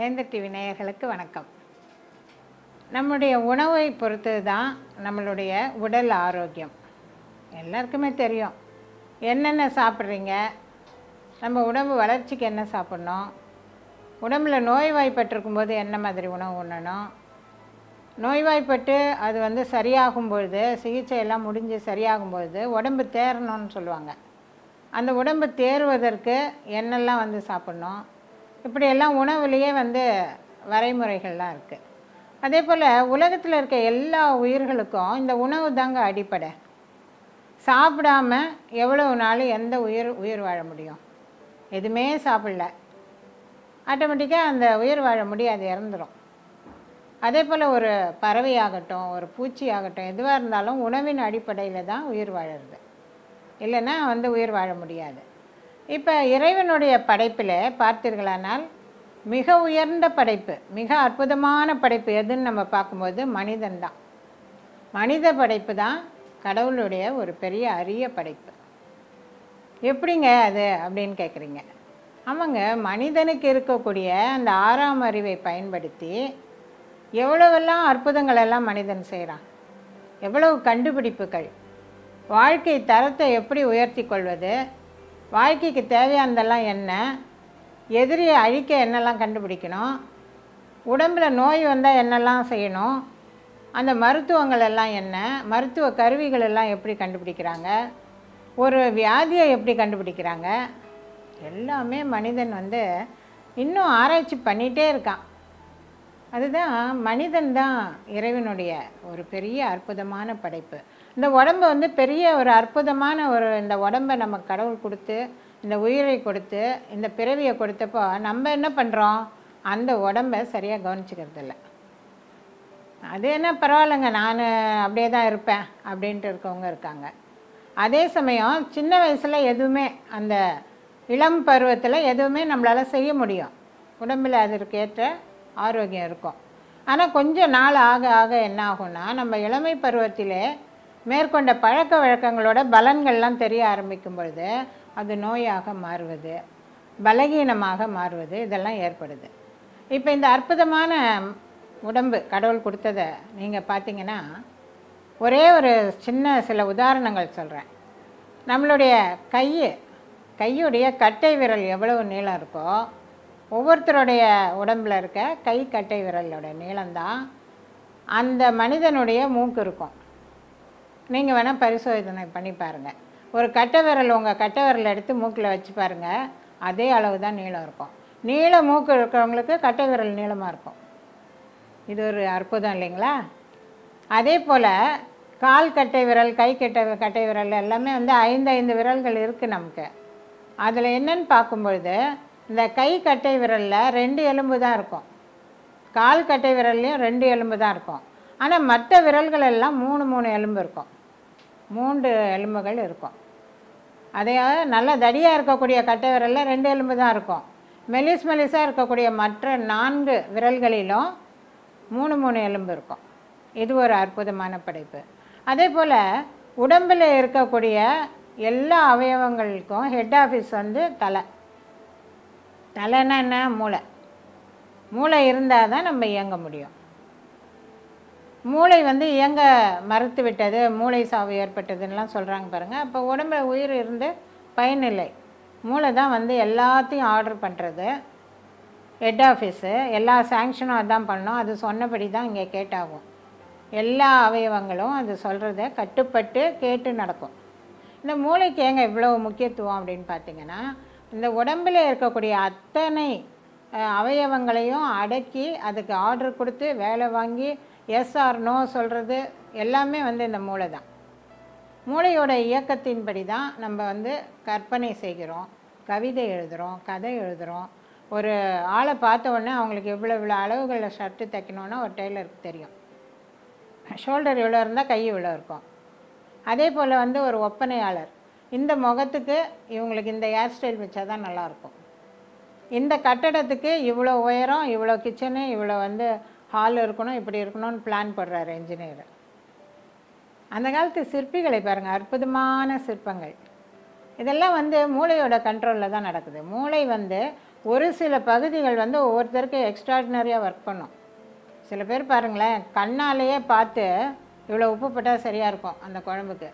வேந்தர் டிவி நேயர்களுக்கு வணக்கம். நம்முடைய உணவை பொறுத்து தான் நம்மளுடைய உடல் ஆரோக்கியம். எல்லாருக்குமே தெரியும் என்னென்ன சாப்பிட்றீங்க, நம்ம உடம்பு வளர்ச்சிக்கு என்ன சாப்பிட்ணும், உடம்பில் நோய்வாய்ப்பட்டிருக்கும்போது என்ன மாதிரி உணவு உண்ணணும், நோய்வாய்ப்பட்டு அது சரியாகும்பொழுது சிகிச்சையெல்லாம் முடிஞ்சு சரியாகும்பொழுது உடம்பு தேரணும்னு சொல்லுவாங்க. அந்த உடம்பு தேறுவதற்கு என்னெல்லாம் சாப்பிட்ணும், இப்படியெல்லாம் உணவுலேயே வரைமுறைகள்லாம் இருக்குது. அதே போல் உலகத்தில் இருக்க எல்லா உயிர்களுக்கும் இந்த உணவு தாங்க அடிப்படை. சாப்பிடாமல் எவ்வளவு நாள் எந்த உயிர் வாழ முடியும்? எதுவுமே சாப்பிடல ஆட்டோமேட்டிக்காக அந்த உயிர் வாழ முடியாது, இறந்துடும். அதே போல் ஒரு பறவையாகட்டும், ஒரு பூச்சி ஆகட்டும், எதுவாக இருந்தாலும் உணவின் அடிப்படையில் தான் உயிர் வாழறது, இல்லைன்னா உயிர் வாழ முடியாது. இப்போ இறைவனுடைய படைப்பில் பார்த்தீர்களானால் மிக உயர்ந்த படைப்பு, மிக அற்புதமான படைப்பு எதுன்னு நம்ம பார்க்கும்போது மனிதன்தான். மனித படைப்பு தான் கடவுளுடைய ஒரு பெரிய அரிய படைப்பு. எப்படிங்க அது அப்படின்னு கேட்குறீங்க. ஆமாங்க, மனிதனுக்கு இருக்கக்கூடிய அந்த 6ஆம் அறிவை பயன்படுத்தி எவ்வளவெல்லாம் அற்புதங்களெல்லாம் மனிதன் செய்கிறான், எவ்வளவு கண்டுபிடிப்புகள், வாழ்க்கை தரத்தை எப்படி உயர்த்தி கொள்வது, வாழ்க்கைக்கு தேவையானதெல்லாம் என்ன, எதிரியை அழிக்க என்னெல்லாம் கண்டுபிடிக்கணும், உடம்பில் நோய் வந்தால் என்னெல்லாம் செய்யணும், அந்த மருத்துவங்கள் எல்லாம் என்ன, மருத்துவ கருவிகள் எல்லாம் எப்படி கண்டுபிடிக்கிறாங்க, ஒரு வியாதியை எப்படி கண்டுபிடிக்கிறாங்க, எல்லாமே மனிதன் இன்னும் ஆராய்ச்சி பண்ணிகிட்டே இருக்கான். அதுதான் மனிதன் தான் இறைவனுடைய ஒரு பெரிய அற்புதமான படைப்பு. இந்த உடம்பு பெரிய ஒரு அற்புதமான ஒரு இந்த உடம்பை நம்ம கடவுள் கொடுத்து, இந்த உயிரை கொடுத்து, இந்த பிறவியை கொடுத்தப்போ நம்ம என்ன பண்ணுறோம், அந்த உடம்பை சரியாக கவனிச்சுக்கிறது இல்லை. அது என்ன பரவாயில்லைங்க, நான் அப்படியே தான் இருப்பேன் அப்படின்ட்டு இருக்கவங்க இருக்காங்க. அதே சமயம் சின்ன வயசில் எதுவுமே, அந்த இளம் பருவத்தில் எதுவுமே நம்மளால் செய்ய முடியும், உடம்பில் அதற்கேற்ற ஆரோக்கியம் இருக்கும். ஆனால் கொஞ்சம் நாள் ஆக ஆக என்ன ஆகும்னா, நம்ம இளமை பருவத்திலே மேற்கொண்ட பழக்க வழக்கங்களோட பலன்கள்லாம் தெரிய ஆரம்பிக்கும் பொழுது அது நோயாக மாறுவது, பலகீனமாக மாறுவது, இதெல்லாம் ஏற்படுது. இப்போ இந்த அற்புதமான உடம்பு கடவுள் கொடுத்ததை நீங்கள் பார்த்தீங்கன்னா, ஒரே ஒரு சில உதாரணங்கள் சொல்கிறேன். நம்மளுடைய கையுடைய கட்டை விரல் எவ்வளவு நீளம் இருக்கோ, ஒவ்வொருத்தருடைய உடம்பில் இருக்க கை கட்டை விரலோட நீளம்தான் அந்த மனிதனுடைய மூக்கு இருக்கும். நீங்கள் வேணால் பரிசோதனை பண்ணி பாருங்கள். ஒரு கட்டை விரல், உங்கள் கட்டை விரல் எடுத்து மூக்கில் வச்சு பாருங்கள், அதே அளவு தான் நீளம் இருக்கும். நீள மூக்கு இருக்கிறவங்களுக்கு கட்டை விரல் நீளமாக இருக்கும். இது ஒரு அற்புதம் இல்லைங்களா? அதே போல் கால் கட்டை விரல், கட்டை விரல் எல்லாமே 5 விரல்கள் இருக்குது நமக்கு. அதில் என்னென்னு பார்க்கும்பொழுது, இந்த கை கட்டை விரலில் 2 எலும்பு தான் இருக்கும், கால் கட்டை விரல்லையும் 2 எலும்பு தான் இருக்கும். ஆனால் மற்ற விரல்கள் எல்லாம் 3 எலும்பு இருக்கும், 3 எலும்புகள் இருக்கும். அதையாவது நல்ல தடியாக இருக்கக்கூடிய கட்டை விரலில் 2 எலும்பு தான் இருக்கும். மெலிசாக இருக்கக்கூடிய மற்ற 4 விரல்களிலும் 3 எலும்பு இருக்கும். இது ஒரு அற்புதமான படைப்பு. அதே போல் உடம்பில் இருக்கக்கூடிய எல்லா அவயவங்களுக்கும் ஹெட் ஆஃபீஸ் தலைன்னா என்ன, மூளை. மூளை இருந்தால் தான் நம்ம இயங்க முடியும். மூளை இயங்க மறுத்து விட்டது, மூளை சாவு ஏற்பட்டதுன்னெலாம் சொல்கிறாங்க பாருங்கள். அப்போ உடம்புல உயிர் இருந்து பயனில்லை, மூளை தான் எல்லாத்தையும் ஆர்டர் பண்ணுறது. ஹெட் ஆஃபீஸு எல்லா சாங்ஷனும் அதான் பண்ணோம், அது சொன்னபடி தான் இங்கே கேட்டாகும். எல்லா அவயவங்களும் அது சொல்கிறத கட்டுப்பட்டு கேட்டு நடக்கும். இந்த மூளைக்கு ஏங்க இவ்வளோ முக்கியத்துவம் அப்படின்னு பார்த்தீங்கன்னா, இந்த உடம்பில் இருக்கக்கூடிய அத்தனை அவயவங்களையும் அடக்கி அதுக்கு ஆர்டர் கொடுத்து வேலை வாங்கி எஸ் ஆர் நோ சொல்கிறது எல்லாமே இந்த மூளை தான். மூளையோட இயக்கத்தின்படி தான் நம்ம கற்பனை செய்கிறோம், கவிதை எழுதுகிறோம், கதை எழுதுகிறோம். ஒரு ஆளை பார்த்த உடனே அவங்களுக்கு இவ்வளோ அளவுகளில் ஷர்ட்டு தைக்கணுன்னா ஒரு டெய்லருக்கு தெரியும், ஷோல்டர் இவ்வளோ இருந்தால் கை இவ்வளோ இருக்கும். அதே போல் ஒரு ஒப்பனையாளர், இந்த முகத்துக்கு இவங்களுக்கு இந்த ஹேர் ஸ்டைல் வச்சா தான் நல்லாயிருக்கும், இந்த கட்டடத்துக்கு இவ்வளோ உயரம், இவ்வளோ கிச்சனு, இவ்வளோ ஹால் இருக்கணும், இப்படி இருக்கணும்னு பிளான் போடுறாரு இன்ஜினியர். அந்த காலத்து சிற்பிகளை பாருங்கள், அற்புதமான சிற்பங்கள் இதெல்லாம் வந்து மூளையோட கண்ட்ரோல்ல தான் நடக்குது. மூளை வந்து ஒரு சில பகுதிகள் வந்து ஒவ்வொருத்தருக்கு எக்ஸ்ட்ராடினரியா வர்க் பண்ணும். சில பேர் பாருங்களேன் கண்ணாலேயே பார்த்து இவ்வளவு உப்பு போட்டால் சரியா இருக்கும் அந்த குழம்புக்கு,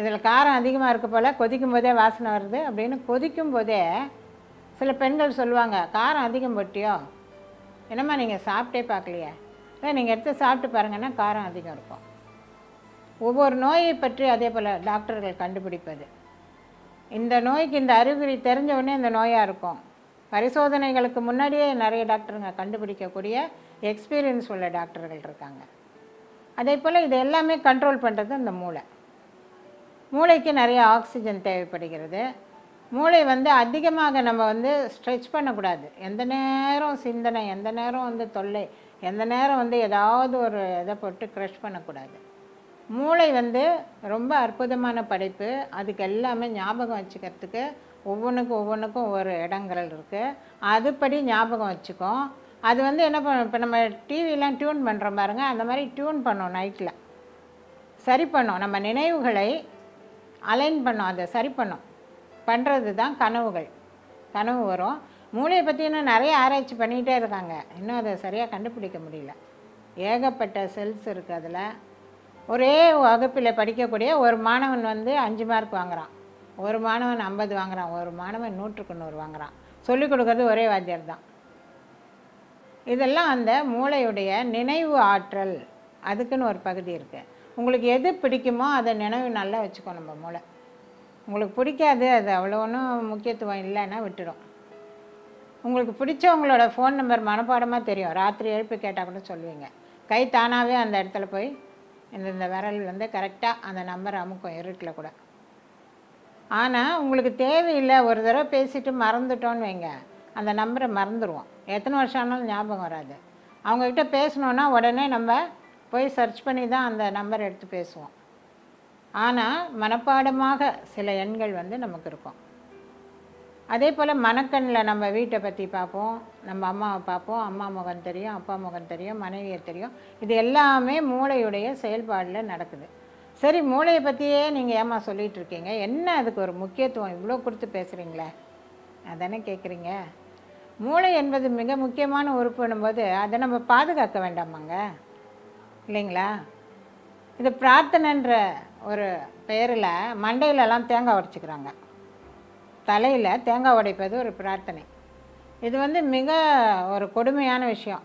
இதில் காரம் அதிகமாக இருக்க போல கொதிக்கும் போதே வாசனை வருது அப்படின்னு கொதிக்கும் போதே சில பெண்கள் சொல்லுவாங்க, காரம் அதிகம் போட்டியோ என்னம்மா நீங்கள் சாப்பிட்டே பார்க்கலையே, இல்லை நீங்கள் எடுத்து சாப்பிட்டு பாருங்கன்னா காரம் அதிகம் இருக்கும். ஒவ்வொரு நோயை பற்றி அதே போல் டாக்டர்கள் கண்டுபிடிப்பது, இந்த நோய்க்கு இந்த அறிகுறி தெரிஞ்ச உடனே இந்த நோயாக இருக்கும். பரிசோதனைகளுக்கு முன்னாடியே நிறைய டாக்டருங்க கண்டுபிடிக்கக்கூடிய எக்ஸ்பீரியன்ஸ் உள்ள டாக்டர்கள் இருக்காங்க. அதே போல் இது எல்லாமே கண்ட்ரோல் பண்ணுறது இந்த மூளை. மூளைக்கு நிறைய ஆக்சிஜன் தேவைப்படுகிறது. மூளை வந்து அதிகமாக நம்ம வந்து ஸ்ட்ரெச் பண்ணக்கூடாது. எந்த நேரம் சிந்தனை, எந்த நேரம் வந்து தொல்லை, எந்த நேரம் வந்து ஏதாவது ஒரு இதை போட்டு க்ரஷ் பண்ணக்கூடாது. மூளை வந்து ரொம்ப அற்புதமான படைப்பு. அதுக்கு எல்லாமே ஞாபகம் வச்சுக்கிறதுக்கு ஒவ்வொன்றுக்கும் ஒரு இடங்கள் இருக்குது. அதுபடி ஞாபகம் வச்சுக்கும். அது வந்து என்ன பண்ண, இப்போ நம்ம டிவிலாம் டியூன் பண்ணுறோம் பாருங்கள், அந்த மாதிரி டியூன் பண்ணோம், நைட்டில் சரி பண்ணோம், நம்ம நினைவுகளை அலைன் பண்ணோம், அதை சரி பண்ணோம் பண்ணுறது தான் கனவுகள். கனவு வரும். மூளையை பற்றி இன்னும் நிறைய ஆராய்ச்சி பண்ணிக்கிட்டே இருக்காங்க, இன்னும் அதை சரியாக கண்டுபிடிக்க முடியல. ஏகப்பட்ட செல்ஸ் இருக்குது அதில். ஒரே வகுப்பில் படிக்கக்கூடிய ஒரு மாணவன் வந்து 5 மார்க் வாங்குகிறான், ஒரு மாணவன் 50 வாங்குகிறான், ஒரு மாணவன் 100க்கு 100 வாங்குகிறான். சொல்லிக் கொடுக்கறது ஒரே வாத்தியார் தான். இதெல்லாம் அந்த மூளையுடைய நினைவு ஆற்றல். அதுக்குன்னு ஒரு பகுதி இருக்குது. உங்களுக்கு எது பிடிக்குமோ அதை நினைவு நல்லா வச்சுக்கோ நம்ம மூளை. உங்களுக்கு பிடிக்காது, அது அவ்வளோ ஒன்றும் முக்கியத்துவம் இல்லைன்னா விட்டுடும். உங்களுக்கு பிடிச்சவங்களோட ஃபோன் நம்பர் மனப்பாடமாக தெரியும். ராத்திரி எழுப்பி கேட்டால் கூட சொல்லுவீங்க. கை தானாகவே அந்த இடத்துல போய் இந்த விரல் வந்து கரெக்டாக அந்த நம்பர் அமுக்கும், இருட்டில் கூட. ஆனால் உங்களுக்கு தேவையில்லை, ஒரு தடவை பேசிட்டு மறந்துட்டோன்னு வைங்க, அந்த நம்பரை மறந்துடுவோம். எத்தனை வருஷம் ஆனாலும் ஞாபகம் வராது. அவங்கக்கிட்ட பேசணுன்னா உடனே நம்ம போய் சர்ச் பண்ணி தான் அந்த நம்பர் எடுத்து பேசுவோம். ஆனால் மனப்பாடமாக சில எண்கள் வந்து நமக்கு இருக்கும். அதே போல் மனக்கண்ணில் நம்ம வீட்டை பற்றி பார்ப்போம், நம்ம அம்மாவை பார்ப்போம், அம்மா முகம் தெரியும், அப்பா முகம் தெரியும், மனைவியை தெரியும். இது எல்லாமே மூளையுடைய செயல்பாடில் நடக்குது. சரி, மூளையை பற்றியே நீங்கள் ஏமா சொல்லிகிட்டு இருக்கீங்க, என்ன அதுக்கு ஒரு முக்கியத்துவம் இவ்வளோ கொடுத்து பேசுகிறீங்களே அதானே கேட்குறீங்க. மூளை என்பது மிக முக்கியமான உறுப்புன்னும் போது அதை நம்ம பாதுகாக்க வேண்டாமாங்க, இல்லைங்களா? இது பிரார்த்தனைன்ற ஒரு பெயரில் மண்டையிலலாம் தேங்காய் உடைச்சிக்கிறாங்க. தலையில் தேங்காய் உடைப்பது ஒரு பிரார்த்தனை. இது வந்து மிக ஒரு கொடுமையான விஷயம்.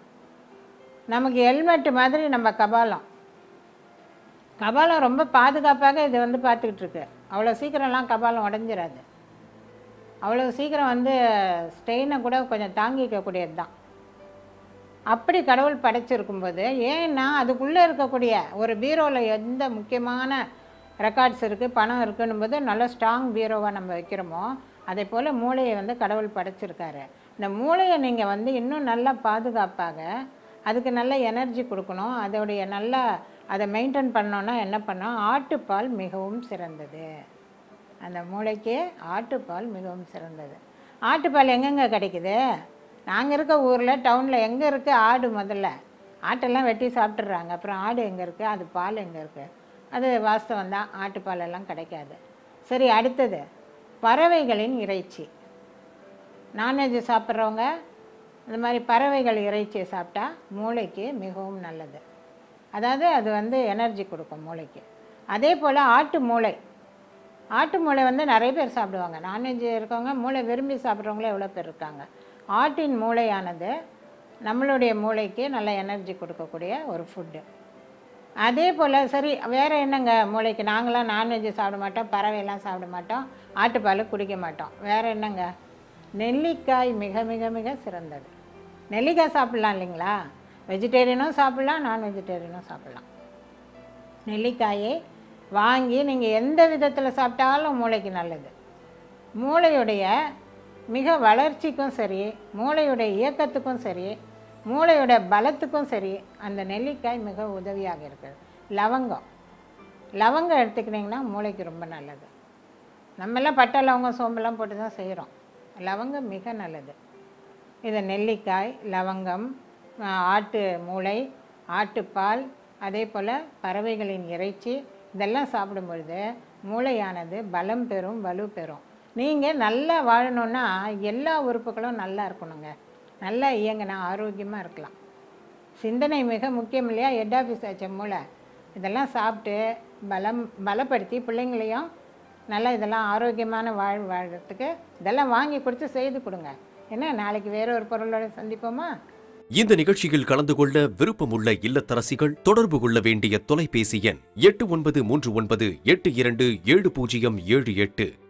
நமக்கு ஹெல்மெட்டு மாதிரி நம்ம கபாலம் ரொம்ப பாதுகாப்பாக இது வந்து பார்த்துக்கிட்டு இருக்கு. அவ்வளோ சீக்கிரம்லாம் கபாலம் உடஞ்சிடாது, அவ்வளோ சீக்கிரம் வந்து ஸ்ட்ரெயினை கூட கொஞ்சம் தாங்கிக்கக்கூடியது தான். அப்படி கடவுள் படைச்சிருக்கும்போது ஏன்னா அதுக்குள்ளே இருக்கக்கூடிய ஒரு பீரோவில் எந்த முக்கியமான ரெக்கார்ட்ஸ் இருக்குது, பணம் இருக்குன்னும் போது நல்ல ஸ்ட்ராங் பீரோவாக நம்ம வைக்கிறோமோ, அதே போல் மூளையை வந்து கடவுள் படைச்சிருக்காரு. இந்த மூளையை நீங்கள் வந்து இன்னும் நல்லா பாதுகாப்பாக அதுக்கு நல்ல எனர்ஜி கொடுக்கணும். அதோடைய நல்லா அதை மெயின்டைன் பண்ணோன்னா என்ன பண்ணோம், ஆட்டுப்பால் மிகவும் சிறந்தது. அந்த மூளைக்கே ஆட்டுப்பால் மிகவும் சிறந்தது. ஆட்டுப்பால் எங்கெங்கே கிடைக்குது? நாங்கள் இருக்க ஊரில் டவுனில் எங்கே இருக்குது ஆடு? முதல்ல ஆட்டெல்லாம் வெட்டி சாப்பிட்றாங்க. அப்புறம் ஆடு எங்கே இருக்குது, அது பால் எங்கே இருக்குது? அது வாஸ்தவம் தான், ஆட்டுப்பாலெல்லாம் கிடைக்காது. சரி, அடுத்தது பறவைகளின் இறைச்சி. நான்வெஜ் சாப்பிட்றவங்க இந்த மாதிரி பறவைகள் இறைச்சியை சாப்பிட்டா மூளைக்கு மிகவும் நல்லது. அதாவது அது வந்து எனர்ஜி கொடுக்கும் மூளைக்கு. அதே போல் ஆட்டு மூளை வந்து நிறைய பேர் சாப்பிடுவாங்க. நான்வெஜ் இருக்கவங்க, மூளை விரும்பி சாப்பிட்றவங்களே எவ்வளோ பேர் இருக்காங்க. ஆட்டின் மூளையானது நம்மளுடைய மூளைக்கு நல்ல எனர்ஜி கொடுக்கக்கூடிய ஒரு ஃபுட்டு. அதே போல் சரி, வேறு என்னங்க மூளைக்கு? நாங்களாம் நான்வெஜ்ஜு சாப்பிட மாட்டோம், பறவையெல்லாம் சாப்பிட மாட்டோம், ஆட்டுப்பால் குடிக்க மாட்டோம். வேறு என்னங்க? நெல்லிக்காய் மிக மிக மிக சிறந்தது. நெல்லிக்காய் சாப்பிட்லாம் இல்லைங்களா? வெஜிடேரியனும் சாப்பிட்லாம், நான் வெஜிடேரியனும் சாப்பிட்லாம். நெல்லிக்காயை வாங்கி நீங்கள் எந்த விதத்தில் சாப்பிட்டாலும் மூளைக்கு நல்லது. மூளையுடைய மிக வளர்ச்சிக்கும் சரி, மூளையுடைய இயக்கத்துக்கும் சரி, மூளையுடைய பலத்துக்கும் சரி அந்த நெல்லிக்காய் மிக உதவியாக இருக்குது. லவங்கம் எடுத்துக்கிட்டிங்கன்னா மூளைக்கு ரொம்ப நல்லது. நம்மெல்லாம் பட்டை லவங்கம் சோம்பெல்லாம் போட்டு தான் செய்கிறோம். லவங்கம் மிக நல்லது. இது நெல்லிக்காய், லவங்கம், ஆட்டு மூளை, ஆட்டுப்பால், அதே போல் பறவைகளின் இறைச்சி, இதெல்லாம் சாப்பிடும்பொழுது மூளையானது பலம் பெறும், வலு பெறும். நீங்கள் நல்லா வாழணும்னா எல்லா உறுப்புகளும் நல்லா இருக்கணுங்க. நல்லா இயங்கினா ஆரோக்கியமாக இருக்கலாம். சிந்தனை மிக முக்கியம் இல்லையா? ஹெட் ஆஃபீஸ் ஆச்ச மூளை. இதெல்லாம் சாப்பிட்டு பலப்படுத்தி பிள்ளைங்களையும் நல்லா இதெல்லாம் ஆரோக்கியமான வாழ்கிறதுக்கு இதெல்லாம் வாங்கி கொடுத்து செய்து கொடுங்க. ஏன்னா நாளைக்கு வேற ஒரு பொருளோட சந்திப்போமா? இந்த நிகழ்ச்சியில் கலந்து கொள்ள விருப்பமுள்ள இல்லத்தரசிகள் தொடர்பு கொள்ள வேண்டிய தொலைபேசி எண் 8939 827078.